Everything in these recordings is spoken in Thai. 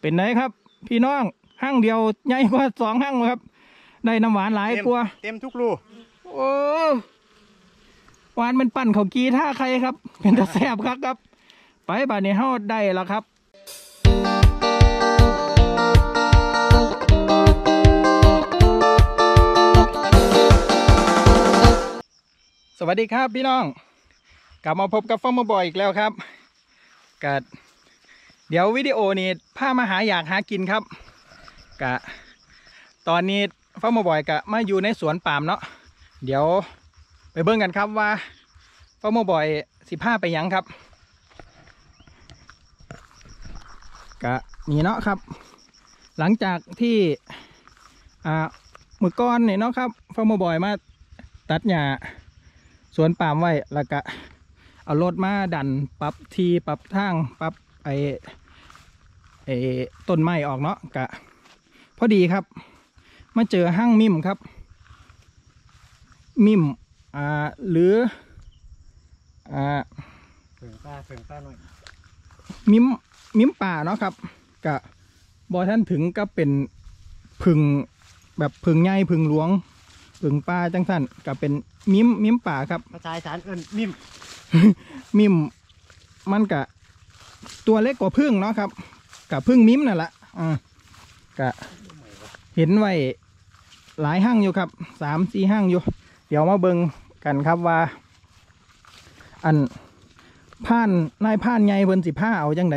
เป็นไหนครับพี่น้องห้างเดียวใหญ่กว่าสองห้างเลยครับได้น้ำหวานหลายกว่าเต็มทุกรูโอ้หวานเป็นปั่นเขากีท่าใครครับเป็นตะแสบครับไปบ่าในห้อได้แล้วครับสวัสดีครับพี่น้องกลับมาพบกับฟ้ามาบ่อยอีกแล้วครับกะเดี๋ยววิดีโอนี้พามาหาอยากหากินครับกะตอนนี้ฟ้ามาบ่อยกะมาอยู่ในสวนปาล์มเนาะเดี๋ยวไปเบิ่งกันครับว่าฟ้ามาบ่อยสิพาไปหยังครับกะนี่เนาะครับหลังจากที่มือก้อนนี่เนาะครับฟ้ามาบ่อยมาตัดหญ้าสวนปาล์มไว้แล้วก็เอารถมาดันปรับทีปรับทางปรับไอ้ต้นไม้ออกเนาะกะพอดีครับมาเจอห้างมิมครับมิมหรือเพิ่งป้าหน่อยมิมป่าเนาะครับกะบอท่านถึงก็เป็นพึงแบบพึงใหญ่พึงหลวงพึงป่าจังสันกะเป็นมิมป่าครับภาษาอีสานเอิ้นมิมมันกะตัวเล็กกว่าพึ่งเนาะครับกะพึ่งมิมนั่นแหละกะเห็นไว้หลายห้างอยู่ครับ3-4ห้างอยู่เดี๋ยวมาเบิ่งกันครับว่าอันผ่านนายผ่านใหญ่เพิ่นสิผ้าเอาจังได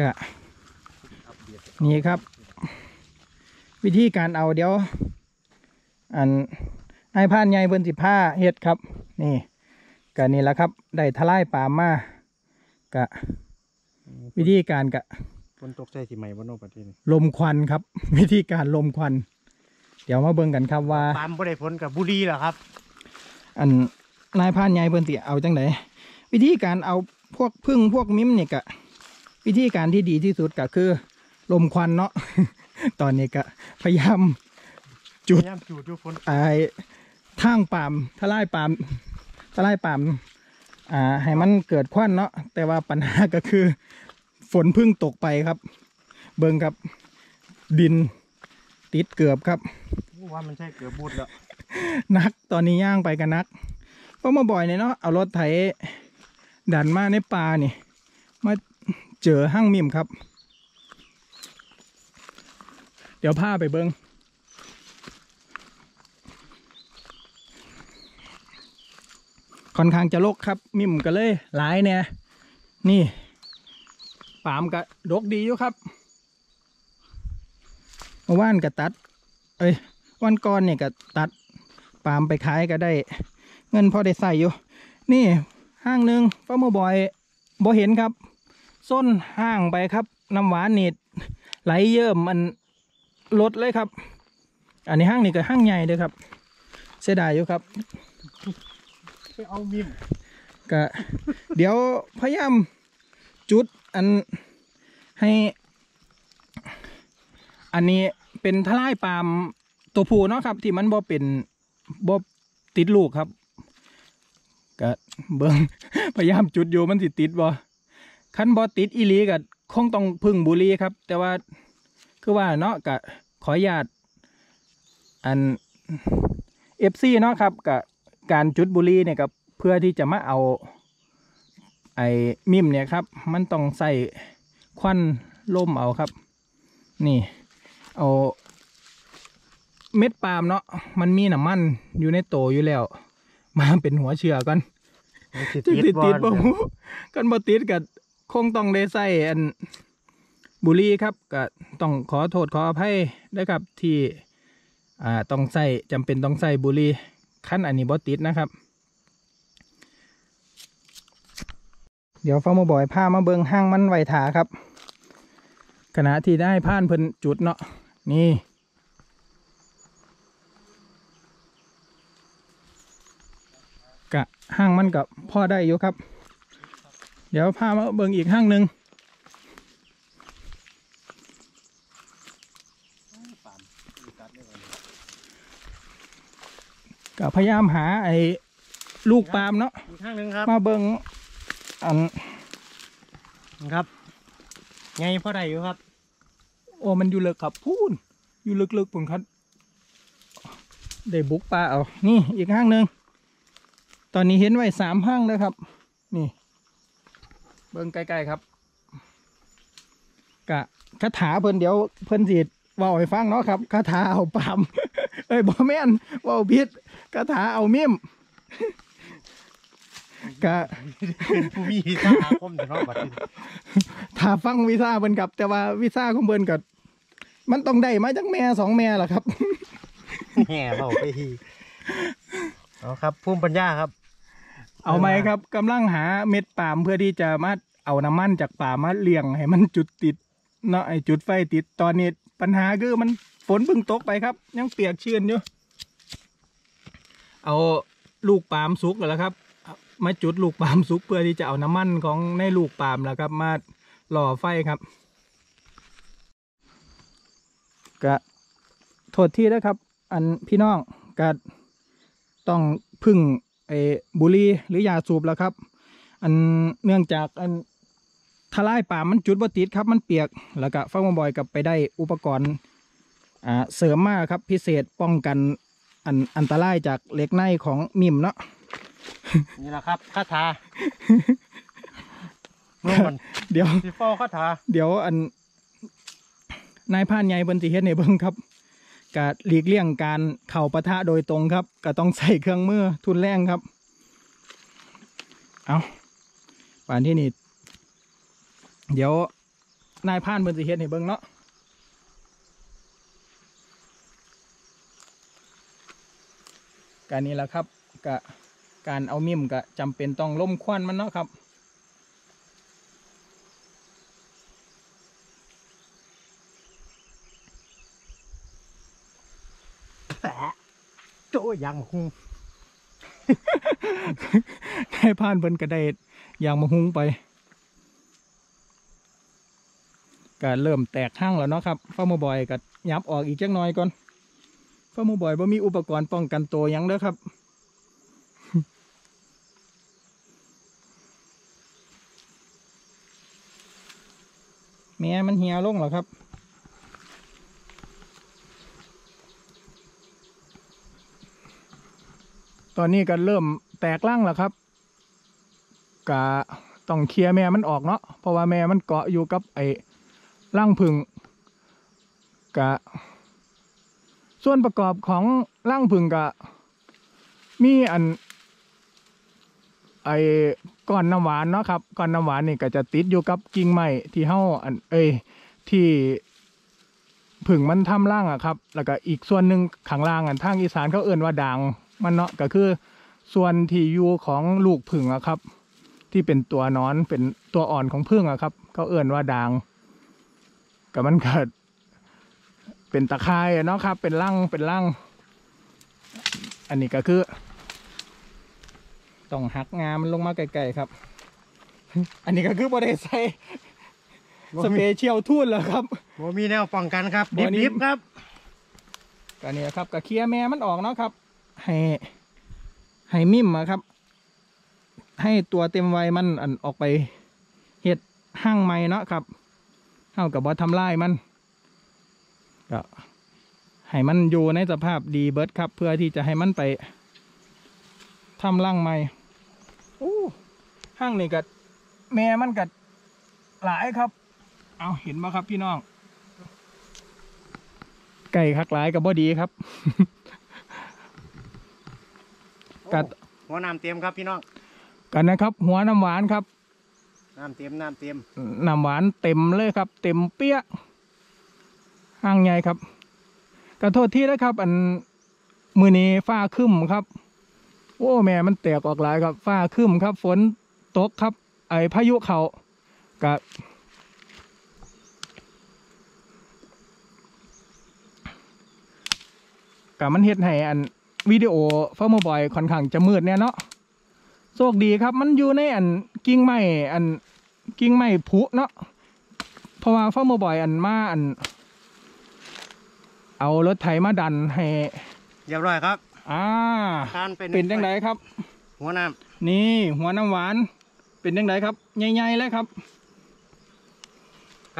กะนี่ครับวิธีการเอาเดี๋ยวอันนายผ่านใหญ่เพิ่นสิผ้าเฮ็ดครับนี่กะนี่แหละครับได้ทลายป่ามากะวิธีการกะฝนตกใส่สิไหมบ่เนาะประเทศนี้ลมควันครับวิธีการลมควันเดี๋ยวมาเบิ่งกันครับว่าปาล์มบ่ได้ผลกับบุรีเหรอครับอันนายพานใหญ่เพิ่นสิเอาจังไดวิธีการเอาพวกพึ่งพวกมิ้มนี่กะวิธีการที่ดีที่สุดก็คือลมควันเนาะตอนนี้กะพยายามจุดอยู่ฝนไอ้ทางปาล์มทลายปาล์มให้มันเกิดควันเนาะแต่ว่าปัญหาก็คือฝนพึ่งตกไปครับเบิ่งครับดินติดเกือบครับว่ามันใช่เกือบบูดแล้วนักตอนนี้ย่างไปกันนักเพราะมาบ่อยเนี่ยเนาะเอารถไถดันมาในป่านี่มาเจอห้างมิมครับเดี๋ยวพาไปเบิ่งค่อนข้างจะรกครับมิมก็เลยหลายเนี่ยนี่ปาล์มก็ดกดีอยู่ครับว่านก็ตัดว่านก้อนเนี่ยก็ตัดปาล์มไปขายก็ได้เงินพอได้ใส่อยู่นี่ห้างหนึ่งฟ้ามาบ่อยบ่เห็นครับส้นห้างไปครับน้ำหวานนี่ไหลเยิ้มมันลดเลยครับอันนี้ห้างนี่ก็ห้างใหญ่เลยครับเสียดายอยู่ครับไปเอามิมก็เดี๋ยวพยายามจุดอันให้อันนี้เป็นทลายปาล์มตัวผู้เนาะครับที่มันบ่ติดลูกครับก็เบิ้งพยายามจุดอยู่มันสิติดบ่คันบ่ติดอีหลีก็คงต้องพึ่งบุรีครับแต่ว่าคือว่าเนาะก็ขออนุญาตอัน FC เนาะครับก็การจุดบุรีเนี่ยกับเพื่อที่จะมาเอาไอ้มิมเนี่ยครับมันต้องใส่ควันล่มเอาครับนี่เอาเม็ดปาล์มเนาะมันมีน้ำมันอยู่ในโตอยู่แล้วมาเป็นหัวเชือกก่อนติดบ่หูกันบ่ติดกับคงต้องได้ใส่อันบุรีครับก็ต้องขอโทษขออภัยนะครับที่ต้องใส่จำเป็นต้องใส่บุรีขั้นอันนี้บ่ติดนะครับเดี๋ยวฟ้ามาบ่อยผ้ามาเบิงห้างมันไหวถาครับขณะที่ได้ผ่านเพิ่นจุดเนาะนี่กะห้างมันกับพ่อได้อยู่ครับเดี๋ยวผ้ามาเบิงอีกห้างหนึ่งกะพยายามหาไอ้ลูกปาล์มเนาะมาเบิงอันครับ ไงเพราะอะไรอยู่ครับโอ้มันอยู่ลึกครับพูนอยู่ลึกๆผมครับได้บุกปลาเอานี่อีกห้างหนึ่งตอนนี้เห็นไว้สามห้างแล้วครับนี่เบิ่งใกล้ๆครับกะคาถาเพิ่นเดี๋ยวเพิ่นสิว่าเอาไปฟังเนาะครับคาถาเอาปามเอ้ยบ่แม่นว่าเอาพิษคาถาเอามิมกะมีวิชาอาคมแต่เนาะบัดนี้ถ้าฟังวิชาเพิ่นครับแต่ว่าวิชาของเพิ่นก็มันต้องได้มาจากแม่สองแม่ล่ะครับแง่เบาไปทีเอาครับพุ่มปัญญาครับเอาไหมครับกำลังหาเม็ดปาล์มเพื่อที่จะมาเอาน้ำมันจากป่ามาเลี้ยงให้มันจุดติดเนาะไอจุดไฟติดตอนนี้ปัญหาคือมันฝนเพิ่งตกไปครับยังเปียกชื้นอยู่เอาลูกปาล์มสุกแล้วครับมาจุดลูกปาล์มสุกเพื่อที่จะเอาน้ำมันของในลูกปาล์มแล้วครับมาหล่อไฟครับกะโทษทีนะครับอันพี่น้องก็ต้องพึ่งไอ้บุหรี่หรือยาสูบแล้วครับอันเนื่องจากอันทลายป่ามันจุดบ่ติดครับมันเปียกแล้วก็ฟังบ่อยๆกับไปได้อุปกรณ์เสริมมาครับพิเศษป้องกันอันตรายจากเหล็กในของมิมเนาะนี่แหละครับคาถาเดี๋ยวสิฟ้าคาถาเดี๋ยวอันนายพานใหญ่บนตีเฮ็ดในเบิ้งครับก็หลีกเลี่ยงการเข่าปะทะโดยตรงครับก็ต้องใส่เครื่องมือทุนแรงครับเอาป่านที่นี่เดี๋ยวนายพานเพิ่นสิเฮ็ดให้เบิ่งเนาะการนี้แหละครับก็การเอามิ่มก็จำเป็นต้องล้มควันมันเนาะครับโจยังมาหุงให้ผ่านเพิ่นกระไดยังมาหุงไปก็เริ่มแตกห้างแล้วเนาะครับฟ้าโมบอยก็ยับออกอีกจักหน่อยก่อนฟ้าโมบอยบ่มีอุปกรณ์ป้องกันตัวยังเด้อครับแม่มันเหี่ยวลงเหรอครับตอนนี้ก็เริ่มแตกร่างแล้วครับกะต้องเคลียร์แม่มันออกเนาะเพราะว่าแม่มันเกาะอยู่กับไอ้ร่างผึ่งกะส่วนประกอบของร่างผึ่งกะมีอันไอ้ก้อนน้ำหวานเนาะครับก้อนน้ำหวานนี่ก็จะติดอยู่กับกิ่งไม้ที่เฮาอันที่ผึ่งมันทำร่างอะครับแล้วก็อีกส่วนหนึ่งข้างล่างอันทางอีสานเขาเอิ้นว่าด่างมันเนาะก็คือส่วนที่อยู่ของลูกผึ่งอะครับที่เป็นตัวนอนเป็นตัวอ่อนของผึ่งอะครับเขาเอื่นว่าด่างกับมันเกิดเป็นตะไคร่เนาะครับเป็นรังอันนี้ก็คือต้องหักงามันลงมาไกลๆครับอันนี้ก็คือบ่ได้ใส่สเปเชียลทูนแล้วครับบ่มีแนวป้องกันครับดิบๆครับก็นี่ครับก็เคลียร์แม่มันออกเนาะครับให้มิ่มมาครับให้ตัวเต็มวัยมันออกไปเห็ดห้างไม้เนาะครับเท่ากับบอสทำลายมันก็ให้มันอยู่ในสภาพดีเบิร์ดครับเพื่อที่จะให้มันไปทำรังไม้ห้างนี่กัดแม่มันกัดหลายครับเอาเห็นไหมครับพี่น้องไก่คักหลายกับบอดีครับหัวน้ำเต็มครับพี่น้องกันนะครับหัวน้ำหวานครับน้ำเต็มหวานเต็มเลยครับเต็มเปี้ยห่างใหญ่ครับกระโทษที่นะครับอันมือนี้ฝ้าคึ้มครับโอ้แม่มันแตกออกหลายครับฝ้าคึ้มครับฝนตกครับไอพายุเขากับมันเฮ็ดให้อันวิดีโอฟ้าโมบอยค่อนข้างจะมืดเนี่ยเนาะโชคดีครับมันอยู่ในอันกิ่งไม้ผุเนาะเพราะว่าฟ้าโมบอยอันมาอันเอารถไถมาดันให้เรียบร้อยครับเป็นจังไดครับหัวน้ำนี่หัวน้ำหวานเป็นจังไดครับใหญ่ๆเลยครั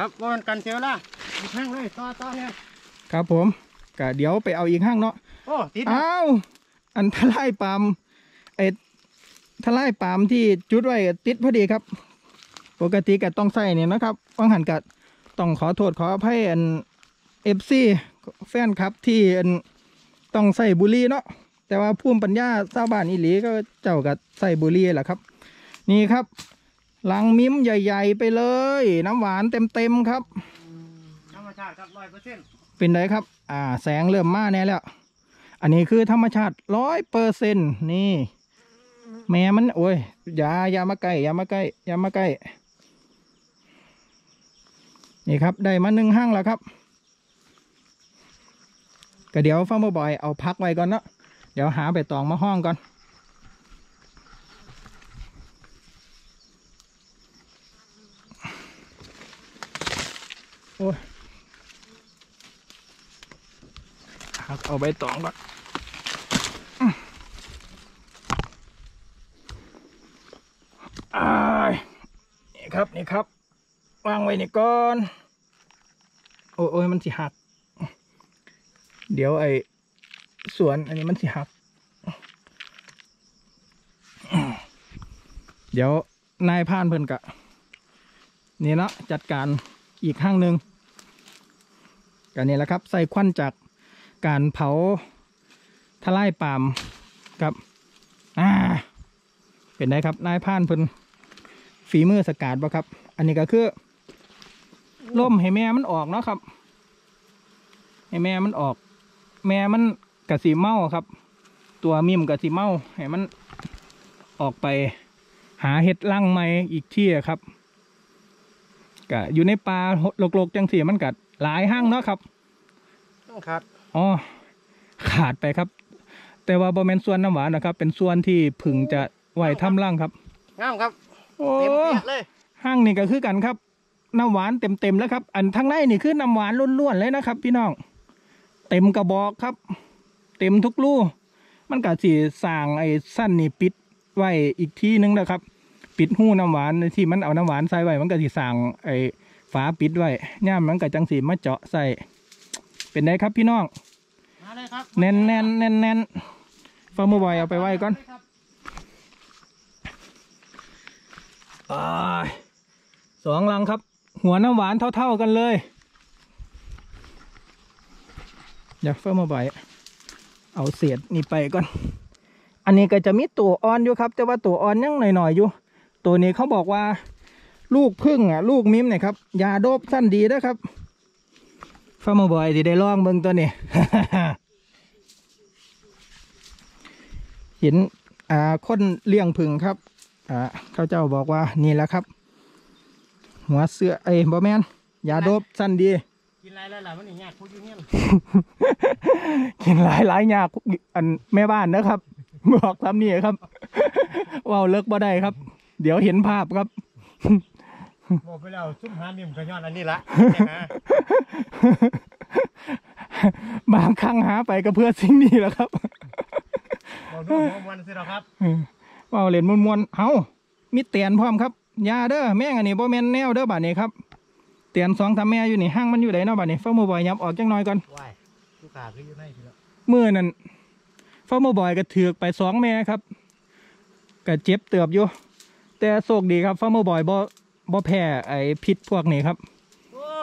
บ ครับวันกันเซลล่าอีกห้างเลยต่อเนี่ยครับผมก็เดี๋ยวไปเอาอีกห้างเนาะโอ้ติดอ้าวอันทลายปามไอ้ทลายปามที่จุดไว้ติดพอดีครับปกติก็ต้องใส่เนี่ยนะครับว่างหันกัดต้องขอโทษขออภัยอันเอฟซีแฟนครับที่ต้องใส่บุหรี่เนาะแต่ว่าภูมิปัญญาชาวบ้านอีหลีก็เจ้ากับใส่บุหรี่แหละครับนี่ครับลังมิ้มใหญ่ๆไปเลยน้ำหวานเต็มๆครับธรรมชาติครับ 100% เป็นไรครับแสงเริ่มมาแน่แล้วอันนี้คือธรรมชาติ 100% นี่แม่มันโอ้ยอย่ามาใกล้อย่ามาใกล้นี่ครับได้มาหนึ่งห้างแล้วครับก็เดี๋ยวฟ้าบ่บ่อยเอาพักไว้ก่อนเนาะเดี๋ยวหาใบตองมาห้องก่อนโอ้ยพักเอาใบตองก่อนนี่ครับวางไว้นี่ก่อนโอ้ยมันสิหักเดี๋ยวไอ้สวนอันนี้มันสิหักเดี๋ยวนายพานเพิ่นกะนี่เนาะจัดการอีกข้างหนึ่งกันนี่แหละครับใส่ควันจากการเผาทลายปาล์มครับเป็นไงครับนายพานเพิ่นฝีมือสกัดบ่ครับอันนี้ก็คือล่มให้แม่มันออกเนาะครับให้แม่มันออกแม่มันกะสีเมาครับตัวมิมกะสีเมาให้มันออกไปหาเห็ดรังใหม่อีกที่ครับกะอยู่ในป่าโลกๆจังสีมันกัดหลายห้างเนาะครับครับอ๋อขาดไปครับแต่ว่าบอมเมนส่วนน้ำหวานนะครับเป็นส่วนที่พึงจะไหวทำรังครับงามครับโอ้ห้างนี่ก็คือกันครับน้ำหวานเต็มแล้วครับอันทั้งไร่นี่คือน้ำหวานล้วนๆเลยนะครับพี่น้องเต็มกระบอกครับเต็มทุกลูกมันก็สีสั่งไอ้สั้นนี่ปิดไว้อีกที่นึงแล้วครับปิดหู้น้ำหวานที่มันเอาน้ำหวานใส่ไว้มันก็สีสั่งไอ้ฝาปิดไว้ย่ามมันก็จังสีมาเจาะใส่เป็นไงครับพี่น้องแน่นฟ้ามือบ่อยเอาไปไว้ก่อนสองรังครับหัวน้ำหวานเท่าๆกันเลยเดี๋ยวเพิ่มมาใบเอาเศษนี่ไปก่อนอันนี้ก็จะมีตัวอ่อนอยู่ครับแต่ว่าตัวอ่อนยังหน่อยๆอยู่ตัวนี้เขาบอกว่าลูกพึ่งลูกมิ้มเนี่ยครับยาโดบสั้นดีนะครับเพิ่มมาใบที่ได้ลองเบิ่งตัวนี้ เห็นคนเลี้ยงพึ่งครับเขาเจ้าบอกว่านี่แหละครับหัวเสือไอ้บอแมนยาโดบสั้นดีกินหลายหลายมันอย่างยากพูดอยู่เนี่ยกินหลายหลายยากอันแม่บ้านนะครับบอกทำนี่ครับว้าวเลิกบ่ได้ครับเดี๋ยวเห็นภาพครับบอกไปแล้วซุ่มหามิมกระยอนอันนี้ละบางครั้งหาไปก็เพื่อสิ่งนี้แหละครับบอกดูมวนสิเราครับว้าวเหรียญมวนเอ้ามีเตียนพร้อมครับยาเด้อแม่งอันนี้บ่แม่นแนวเด้อบัดนี้ครับเตียนสองทำแม่อยู่นี่ห้างมันอยู่ไหนเนาะบัดนี้เฝ้ามือบ่อยยับออกจังน้อยก่อนเมื่อนั้นเฝ้ามือบ่อยก็ถือกไปสองแม่ครับก็เจ็บเตือบอยู่แต่โชคดีครับเฝ้ามือบ่อยบ่แพ้ไอ้พิษพวกนี้ครับโอ้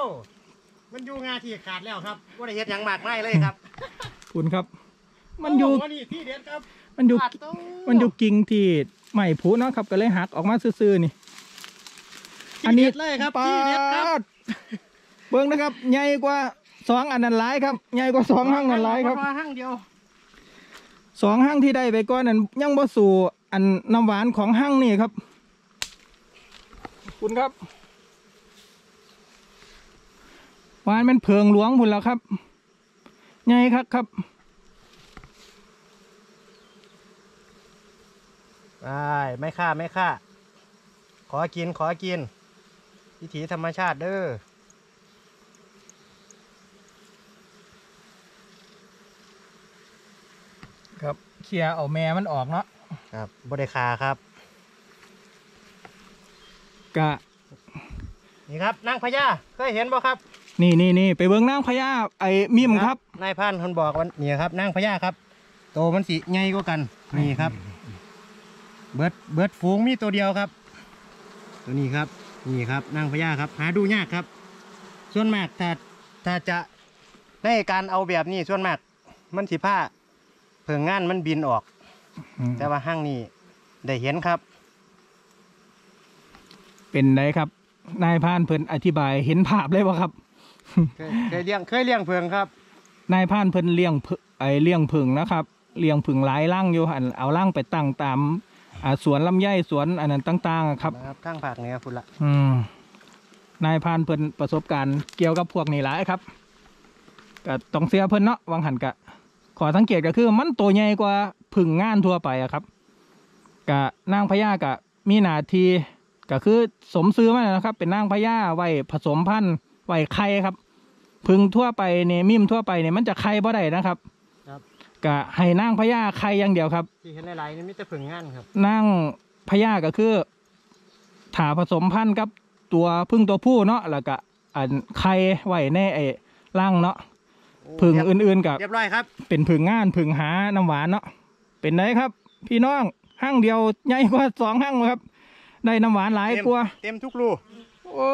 มันอยู่งาที่ขาดแล้วครับว่าได้เฮ็ดหยังมากไม่เลยครับคุณครับมันอยู่กิ่งที่ใหม่ผูเนาะครับก็เลยหักออกมาซื่อๆนี่อันนี้เลยครับปาดเบิ้งนะครับใหญ่กว่าสองอันนั้นหลายครับใหญ่กว่าสองห้างนั้นหลายครับสองห้างที่ได้ไปก่อนนั้นยังบ่สู่อันน้ำหวานของห้างนี่ครับคุณครับหวานมันเพิงหลวงพุ่นแล้วครับใหญ่ครับไม่ฆ่าขอกินวิถีธรรมชาติเด้อครับเคลียร์เอาแม่มันออกเนาะครับบ่ได้ฆ่าครับกะ นี่ครับนางพญาเคยเห็นบ่ครับนี่ไปเบิ้งนางพญาไอ้มิมครับนายพานคนบอกว่านี่ครับนางพญาครับโตมันสิใหญ่กว่ากันนี่ครับเบิดฝูงมีตัวเดียวครับตัวนี้ครับนี่ครับนางพญาครับหาดูยากครับส่วนมากถ้าจะในการเอาแบบนี้ส่วนมากมันสิผ้าเพิ่งงานมันบินออกแต่ว่าห้างนี้ได้เห็นครับเป็นไรครับนายพานเพิ่นอธิบายเห็นภาพเลยบ่ครับเคยเลี้ยงเพิ่งครับนายพานเพิ่นเลี้ยงเพิ่งนะครับเลี้ยงเพิ่งหลายล่างอยู่หันเอาล่างไปตั้งตามสวนลำไยสวนอันนั้นต่างๆครับข้างผักเนี่ยคุณละนายพานเพิ่นประสบการณ์เกี่ยวกับพวกนี้หลายครับก็ต้องเสียเพิ่นเนาะวางหันกะขอสังเกตก็คือมันตัวใหญ่กว่าผึ่งงานทั่วไปอะครับกะนางพญากะมีหน้าที่ก็คือสมซื้อมานะครับเป็นนางพญาไว้ผสมพันธุ์ไว้ไข่ครับผึ่งทั่วไปเนี่ยมิมทั่วไปเนี่ยมันจะไข่บ่ได้นะครับกะให้นางพญาไข่อย่างเดียวครับที่เห็นหลายๆนี่มิจะผึ่งงานครับนางพญาก็คือถ่าผสมพันธุ์กับตัวผึ่งตัวผู้เนาะแล้วก็อันไข่ไว้ในไอ้ร่างเนาะผึ่งอื่นๆกับเรียบร้อยครับเป็นผึ่งงานผึ่งหาน้ำหวานเนาะเป็นไรครับพี่น้องห้างเดียวใหญ่กว่าสองห้างเลยครับได้น้ำหวานหลายกว่าเต็มทุกรูโอ้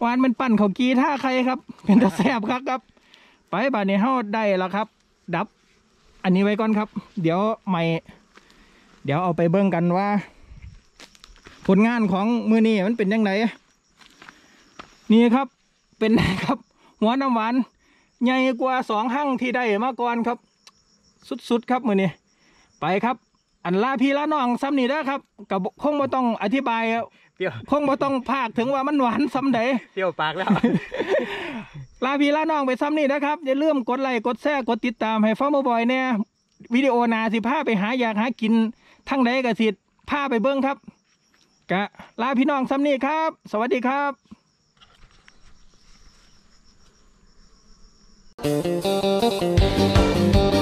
หวานมันปั่นเขากีท่าใครครับเป็นตะแสบครับไปบ่านี้ห่อได้แล้วครับดับอันนี้ไว้ก่อนครับเดี๋ยวเอาไปเบิ่งกันว่าผลงานของมือนี้มันเป็นยังไงนี่ครับเป็นไงครับหัวน้ำหวานใหญ่กว่าสองห้างที่ได้มาก่อนครับสุดๆครับมือนี้ไปครับอันลาพี่ละน้องซ้ำนี่ได้ครับกับคงบ่ต้องอธิบายเปรี้ยวคงบ่ต้องพากถึงว่ามันหวานซ้ำใดเปรี้ยวปากแล้วลาพี่ละน้องไปซ้ำนี่นะครับอย่าลืมกดไลค์กดแชร์กดติดตามให้ฟ้าบ่อยเนี่ยวิดีโอนาสิพาไปหาอยากหากินทั้งใดกระสิพาไปเบิ้งครับกะลาพี่น้องซ้ำนี่ครับสวัสดีครับ